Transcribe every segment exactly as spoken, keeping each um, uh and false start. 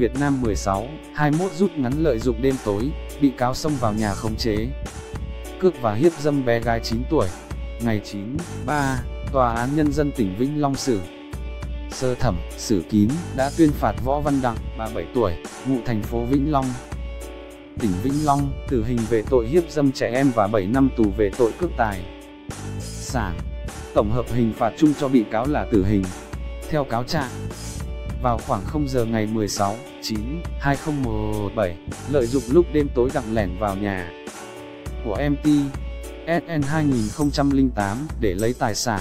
Việt Nam mười sáu, hai mươi mốt rút ngắn lợi dụng đêm tối, bị cáo xông vào nhà khống chế, cướp và hiếp dâm bé gái chín tuổi. Ngày chín tháng ba, Tòa án Nhân dân tỉnh Vĩnh Long xử sơ thẩm, xử kín, đã tuyên phạt Võ Văn Đặng, ba mươi bảy tuổi, ngụ thành phố Vĩnh Long, tỉnh Vĩnh Long, tử hình về tội hiếp dâm trẻ em và bảy năm tù về tội cướp tài sản. Tổng hợp hình phạt chung cho bị cáo là tử hình. Theo cáo trạng, vào khoảng không giờ ngày mười sáu tháng chín năm hai nghìn không trăm mười bảy, lợi dụng lúc đêm tối Đặng lẻn vào nhà của em Ti Sn hai nghìn không trăm lẻ tám để lấy tài sản.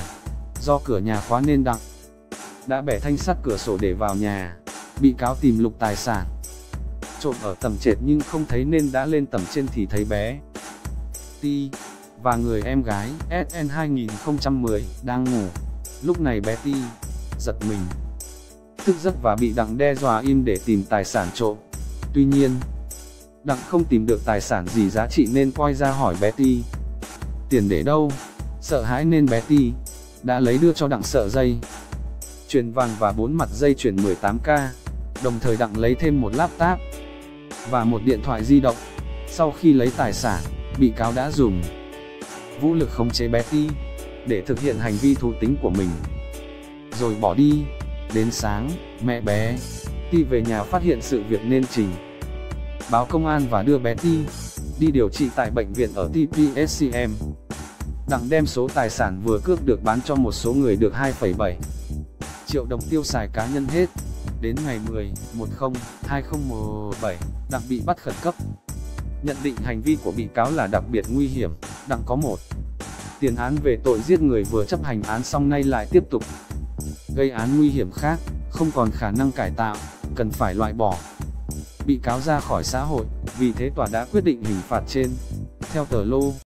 Do cửa nhà khóa nên Đặng đã bẻ thanh sắt cửa sổ để vào nhà. Bị cáo tìm lục tài sản, trộm ở tầng trệt nhưng không thấy nên đã lên tầng trên thì thấy bé Ti và người em gái Sn hai nghìn không trăm mười đang ngủ. Lúc này bé Ti giật mình, thức giấc và bị Đặng đe dọa im để tìm tài sản trộm. Tuy nhiên, Đặng không tìm được tài sản gì giá trị nên quay ra hỏi bé Ti tiền để đâu. Sợ hãi nên bé Ti đã lấy đưa cho Đặng sợi dây chuyền vàng và bốn mặt dây chuyền mười tám k. Đồng thời Đặng lấy thêm một laptop và một điện thoại di động. Sau khi lấy tài sản, bị cáo đã dùng vũ lực khống chế bé Ti để thực hiện hành vi thú tính của mình rồi bỏ đi. Đến sáng, mẹ bé Ti về nhà phát hiện sự việc nên trình báo công an và đưa bé Ti đi điều trị tại bệnh viện ở tê pê ét xê em. Đặng đem số tài sản vừa cướp được bán cho một số người được hai phẩy bảy triệu đồng tiêu xài cá nhân hết. Đến ngày mười một tháng không năm hai nghìn không trăm mười bảy, Đặng bị bắt khẩn cấp. Nhận định hành vi của bị cáo là đặc biệt nguy hiểm. Đặng có một tiền án về tội giết người, vừa chấp hành án xong nay lại tiếp tục gây án nguy hiểm khác, không còn khả năng cải tạo, cần phải loại bỏ bị cáo ra khỏi xã hội. Vì thế tòa đã quyết định hình phạt trên theo tờ lô.